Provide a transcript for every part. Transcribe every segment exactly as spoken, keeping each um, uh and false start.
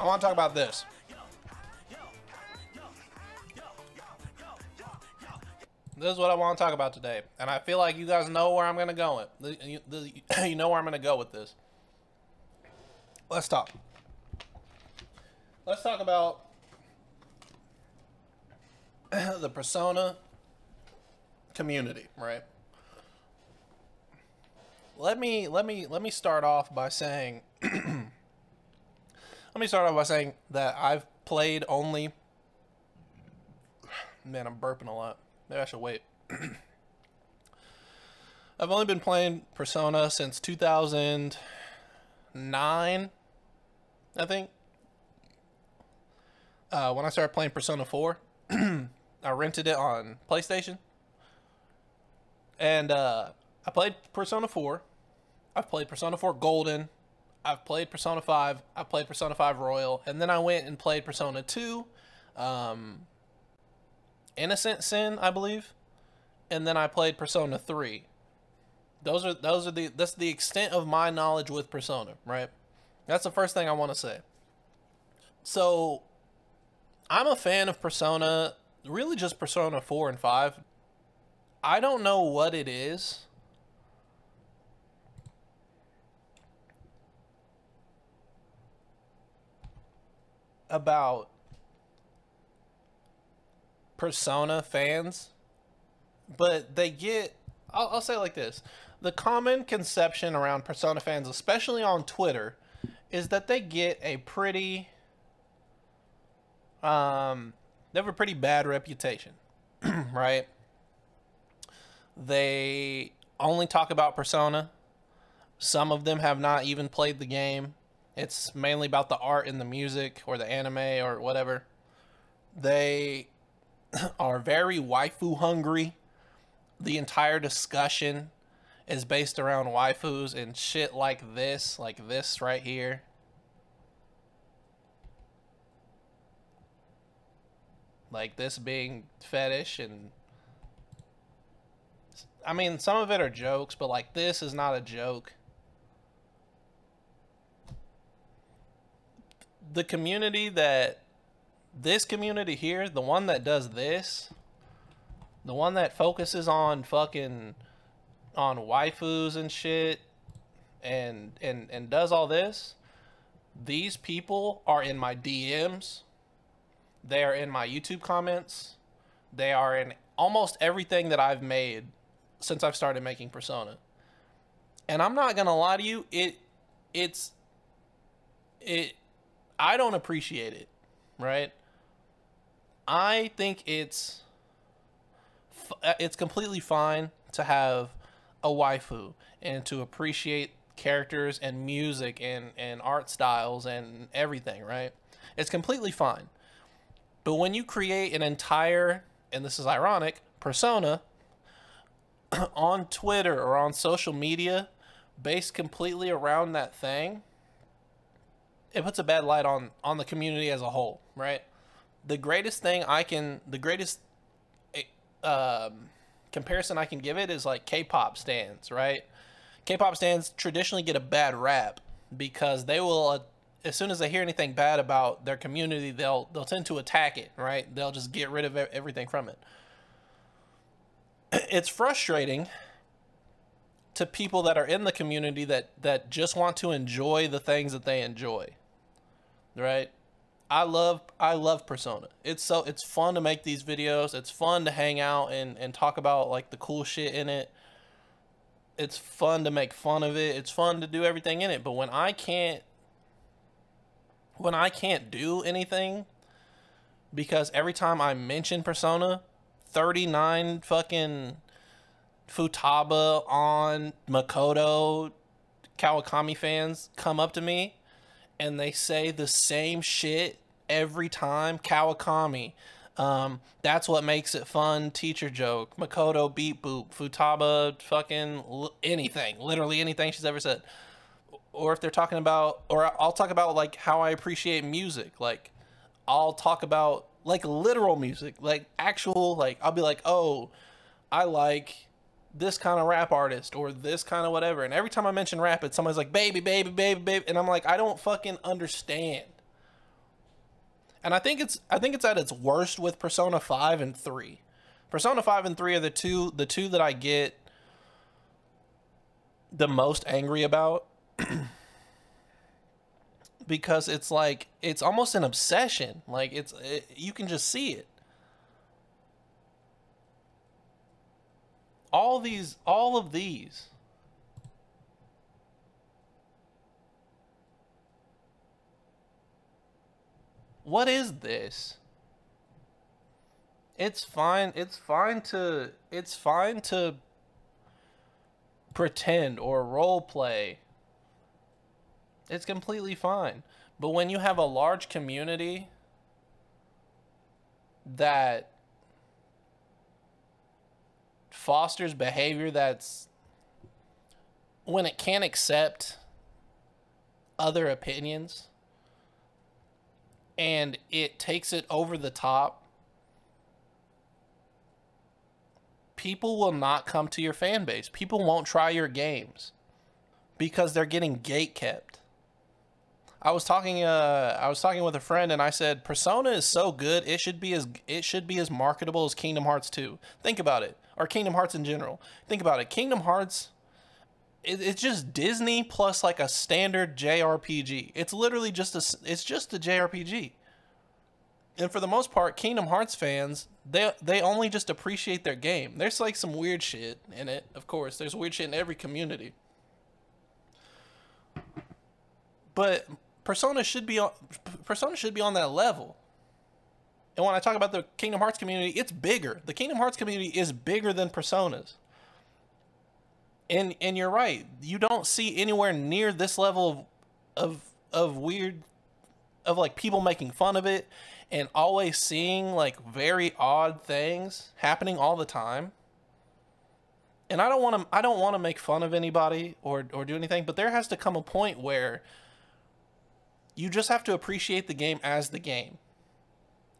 I want to talk about this. This is what I want to talk about today, and I feel like you guys know where I'm going to go with. You, you know where I'm going to go with this. Let's talk. Let's talk about the Persona community, right? Let me let me let me start off by saying let me start off by saying that I've played only. Man, I'm burping a lot. Maybe I should wait. I've only been playing Persona since two thousand nine, I think. Uh, when I started playing Persona four, I rented it on PlayStation. And uh, I played Persona four. I've played Persona four Golden. I've played Persona five. I've played Persona five Royal. And then I went and played Persona two. Um... Innocent Sin, I believe, and then I played Persona three. Those are those are the that's the extent of my knowledge with Persona, right? That's the first thing I want to say. So, I'm a fan of Persona, really just Persona four and five. I don't know what it is. About Persona fans, but they get, I'll, I'll say it like this. The common conception around Persona fans, especially on Twitter, is that they get a pretty, um, they have a pretty bad reputation, right? They only talk about Persona. Some of them have not even played the game. It's mainly about the art and the music or the anime or whatever. They are very waifu hungry. The entire discussion is based around waifus and shit like this, like this right here. Like this being fetish, and I mean, some of it are jokes, but like this is not a joke. The community that This community here, the one that does this, the one that focuses on fucking, on waifus and shit, and, and, and does all this, these people are in my D Ms, they are in my YouTube comments, they are in almost everything that I've made since I've started making Persona. And I'm not gonna lie to you, it, it's, it, I don't appreciate it, right? I think it's it's completely fine to have a waifu and to appreciate characters and music and, and art styles and everything, right? It's completely fine. But when you create an entire, and this is ironic, persona on Twitter or on social media based completely around that thing, it puts a bad light on, on the community as a whole, right? The greatest thing I can, the greatest um, comparison I can give it is like K-pop stands, right? K-pop stands traditionally get a bad rap because they will, uh, as soon as they hear anything bad about their community, they'll they'll tend to attack it, right? They'll just get rid of everything from it. It's frustrating to people that are in the community that that just want to enjoy the things that they enjoy, right? I love I love Persona. It's so it's fun to make these videos. It's fun to hang out and, and talk about like the cool shit in it. It's fun to make fun of it. It's fun to do everything in it. But when I can't when I can't do anything because every time I mention Persona, thirty-nine fucking Futaba on Makoto Kawakami fans come up to me and they say the same shit every time. Kawakami, um, that's what makes it fun, teacher joke, Makoto beep boop, Futaba fucking l anything, literally anything she's ever said. Or if they're talking about, or I'll talk about like how I appreciate music. Like I'll talk about like literal music, like actual, like I'll be like, oh, I like this kind of rap artist or this kind of whatever. And every time I mention rap, it's somebody's like, baby, baby, baby, baby. And I'm like, I don't fucking understand. And I think it's I think it's at its worst with Persona five and three. Persona five and three are the two the two that I get the most angry about. Because it's like, it's almost an obsession. Like, it's it, you can just see it. All these, all of these. What is this? It's fine. It's fine to, it's fine to pretend or role play. It's completely fine. But when you have a large community that fosters behavior that's, when it can't accept other opinions and it takes it over the top, people will not come to your fan base. People won't try your games because they're getting gatekept. I was talking uh I was talking with a friend and I said Persona is so good it should be as it should be as marketable as Kingdom Hearts two. Think about it. Or Kingdom Hearts in general. Think about it. Kingdom Hearts it, it's just Disney plus like a standard J R P G. It's literally just a it's just a J R P G. And for the most part, Kingdom Hearts fans, they they only just appreciate their game. There's like some weird shit in it, of course. There's weird shit in every community. But Persona should be on, Persona should be on that level. And when I talk about the Kingdom Hearts community, it's bigger. The Kingdom Hearts community is bigger than Persona's. And and you're right. You don't see anywhere near this level of of of weird of like people making fun of it and always seeing like very odd things happening all the time. And I don't want to I don't want to make fun of anybody or or do anything, but there has to come a point where you just have to appreciate the game as the game.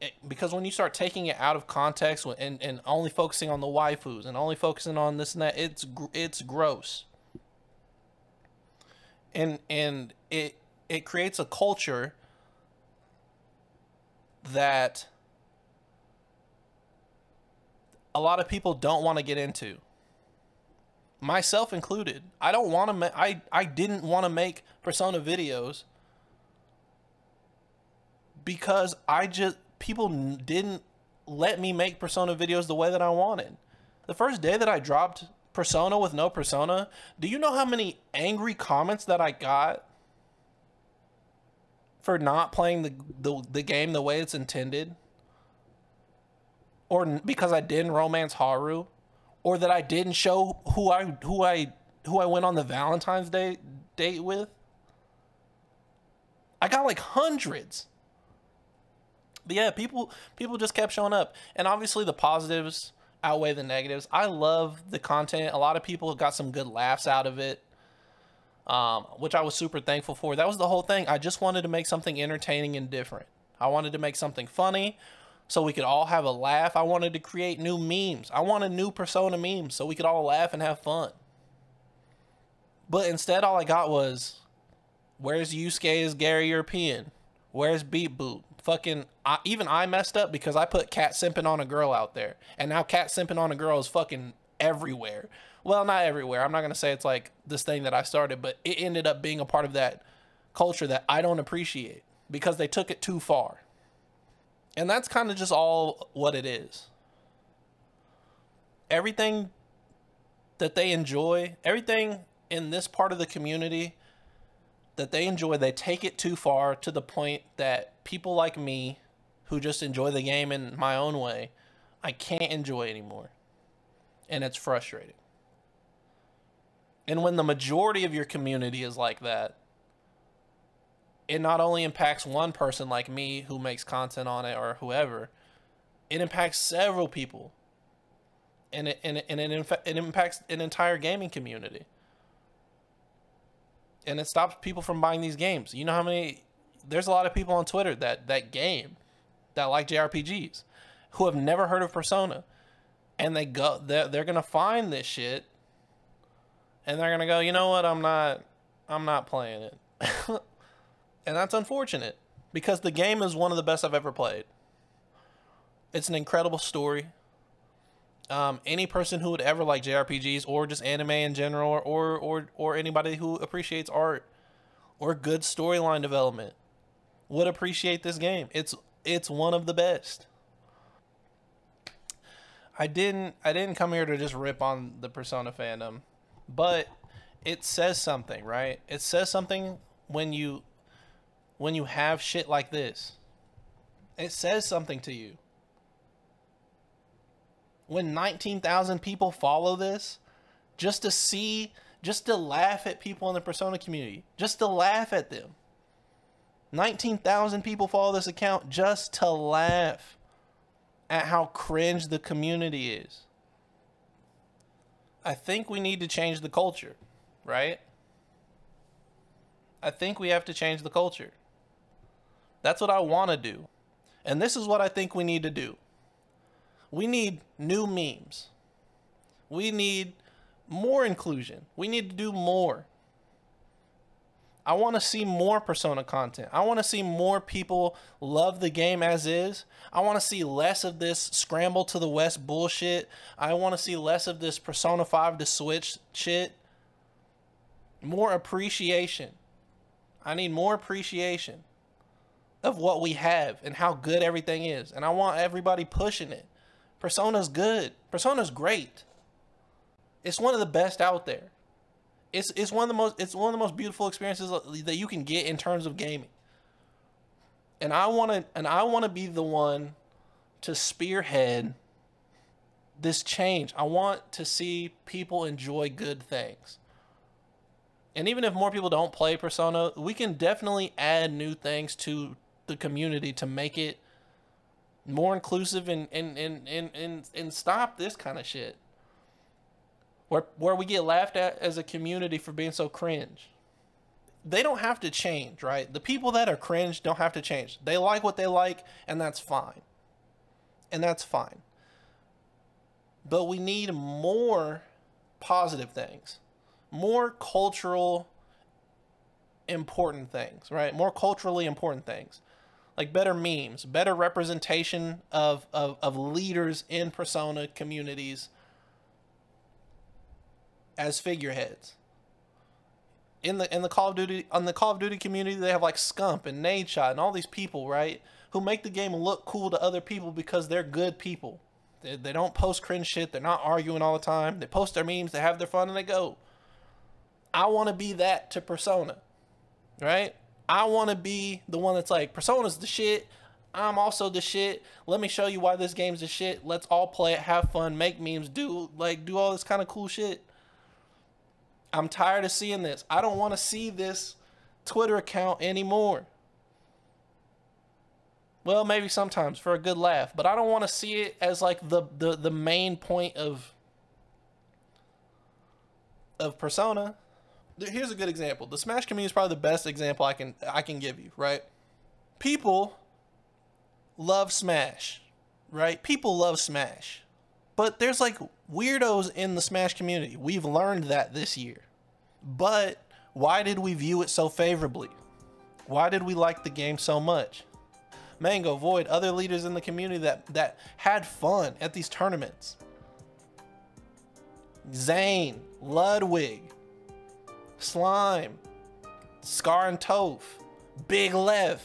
It, because when you start taking it out of context and, and only focusing on the waifus and only focusing on this and that, it's it's gross. And and it it creates a culture that a lot of people don't want to get into. Myself included. I don't want to I I didn't want to make Persona videos. Because I just, people didn't let me make Persona videos the way that I wanted. The first day that I dropped Persona with no Persona, do you know how many angry comments that I got for not playing the, the, the game the way it's intended? Or because I didn't romance Haru? Or that I didn't show who I, who I, who I went on the Valentine's Day date with? I got like hundreds. But yeah, people people just kept showing up. And obviously the positives outweigh the negatives. I love the content. A lot of people got some good laughs out of it, um, which I was super thankful for. That was the whole thing. I just wanted to make something entertaining and different. I wanted to make something funny so we could all have a laugh. I wanted to create new memes. I wanted new Persona memes so we could all laugh and have fun. But instead, all I got was, where's Yusuke is Gary European? Where's Beat Boot? Fucking, I, even I messed up because I put cat simping on a girl out there. And now cat simping on a girl is fucking everywhere. Well, not everywhere. I'm not going to say it's like this thing that I started, but it ended up being a part of that culture that I don't appreciate because they took it too far. And that's kind of just all what it is. Everything that they enjoy, everything in this part of the community that they enjoy, they take it too far to the point that people like me who just enjoy the game in my own way, I can't enjoy anymore. And it's frustrating. And when the majority of your community is like that, it not only impacts one person like me who makes content on it or whoever, it impacts several people. And it, and it, and it, infa- it impacts an entire gaming community. And it stops people from buying these games. You know how many... There's a lot of people on Twitter that, that game, that like J R P Gs, who have never heard of Persona. And they go, they're, they're going to find this shit. And they're going to go, you know what? I'm not, I'm not playing it. And that's unfortunate. because the game is one of the best I've ever played. It's an incredible story. Um, any person who would ever like J R P Gs or just anime in general, or or or, or anybody who appreciates art or good storyline development would appreciate this game. It's it's one of the best. I didn't I didn't come here to just rip on the Persona fandom, but it says something, right? It says something when you when you have shit like this. It says something to you. When nineteen thousand people follow this, just to see, just to laugh at people in the Persona community, just to laugh at them. nineteen thousand people follow this account just to laugh at how cringe the community is. I think we need to change the culture, right? I think we have to change the culture. That's what I want to do. And this is what I think we need to do. We need new memes. We need more inclusion. We need to do more. I want to see more Persona content. I want to see more people love the game as is. I want to see less of this scramble to the West bullshit. I want to see less of this Persona five to Switch shit. More appreciation. I need more appreciation of what we have and how good everything is. And I want everybody pushing it. Persona's good. Persona's great. It's one of the best out there. It's it's one of the most it's one of the most beautiful experiences that you can get in terms of gaming. And I want to and I want to be the one to spearhead this change. I want to see people enjoy good things. And even if more people don't play Persona, we can definitely add new things to the community to make it more inclusive and and and and and, and stop this kind of shit where where we get laughed at as a community for being so cringe. They don't have to change, right? The people that are cringe don't have to change. They like what they like, and that's fine. And that's fine. But we need more positive things, more cultural important things, right? More culturally important things. Like better memes, better representation of, of, of leaders in Persona communities as figureheads. In the in the Call of Duty on the Call of Duty community, they have like Scump and Nadeshot and all these people, right? Who make the game look cool to other people because they're good people. They, they don't post cringe shit. They're not arguing all the time. They post their memes. They have their fun and they go. I want to be that to Persona, right? I want to be the one that's like, Persona's the shit. I'm also the shit. Let me show you why this game's the shit. Let's all play it, have fun, make memes, do like do all this kind of cool shit. I'm tired of seeing this. I don't want to see this Twitter account anymore. Well, maybe sometimes for a good laugh, but I don't want to see it as like the the the main point of of Persona. Here's a good example. The Smash community is probably the best example I can I can give you, right? People love Smash, right? People love Smash. But there's like weirdos in the Smash community. We've learned that this year. But why did we view it so favorably? Why did we like the game so much? Mango, Void, other leaders in the community that that had fun at these tournaments. Zane, Ludwig, Slime, Scar and Toph, Big Lev,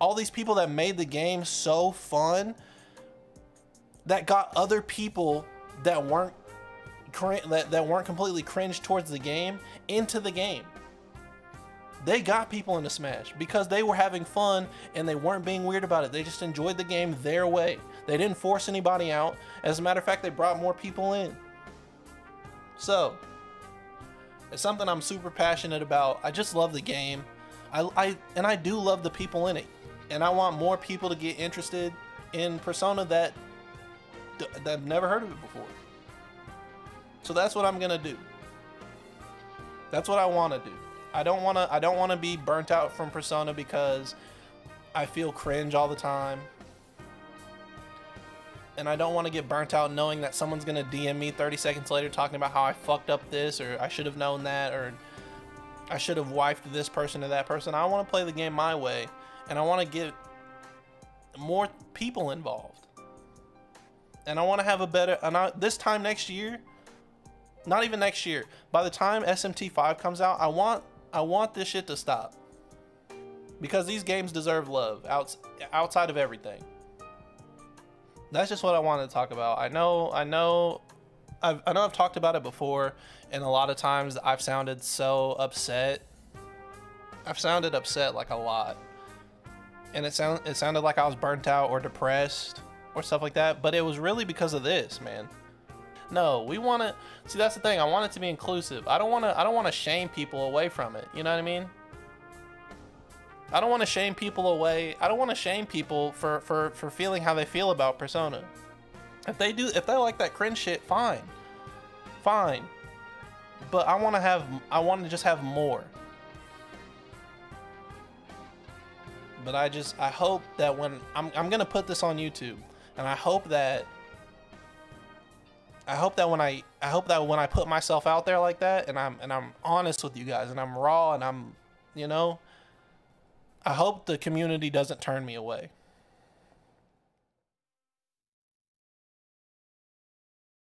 all these people that made the game so fun, that got other people that weren't that, that weren't completely cringe towards the game into the game. They got people into Smash because they were having fun and they weren't being weird about it. They just enjoyed the game their way. They didn't force anybody out. As a matter of fact, they brought more people in. So it's something I'm super passionate about. I just love the game. I, I and I do love the people in it. And I want more people to get interested in Persona that that have never heard of it before. So that's what I'm gonna do. That's what I want to do. I don't want to I don't want to be burnt out from Persona because I feel cringe all the time. And I don't want to get burnt out knowing that someone's gonna D M me thirty seconds later talking about how I fucked up this, or I should have known that, or I should have wifed this person or that person. I want to play the game my way, and I want to get more people involved. And I want to have a better, and I, this time next year, not even next year, by the time S M T five comes out, I want I want this shit to stop. Because these games deserve love out, outside of everything. That's just what I wanted to talk about. I know, I know, I've, I know I've talked about it before, and a lot of times I've sounded so upset. I've sounded upset like a lot, and it sound it sounded like I was burnt out or depressed or stuff like that. But it was really because of this, man. No, we want to see. That's the thing. I want it to be inclusive. I don't want to. I don't want to shame people away from it. You know what I mean? I don't want to shame people away. I don't want to shame people for, for, for feeling how they feel about Persona. If they do, if they like that cringe shit, fine, fine. But I want to have, I want to just have more. But I just, I hope that when I'm, I'm going to put this on YouTube, and I hope that, I hope that when I, I hope that when I put myself out there like that, and I'm, and I'm honest with you guys, and I'm raw, and I'm, you know, I hope the community doesn't turn me away.